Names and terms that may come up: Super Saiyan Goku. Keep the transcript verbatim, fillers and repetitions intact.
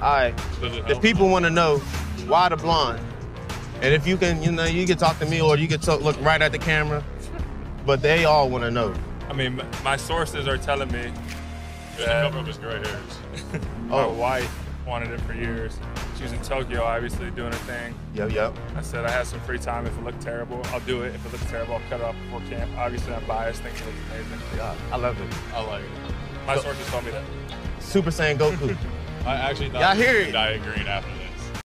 All right. The people want to know why the blonde, and if you can, you know, you can talk to me or you can talk, look right at the camera. But they all want to know. I mean, my sources are telling me that cover up his gray hairs. My oh. wife wanted it for years. She was in Tokyo, obviously, doing her thing. Yep, yep. I said I had some free time. If it looked terrible, I'll do it. If it looks terrible, I'll cut it off before camp. Obviously, I'm biased. Things look amazing. Yeah, I love it. I like it. My so, sources told me that. Super Saiyan Goku. I actually thought I dyed green after that.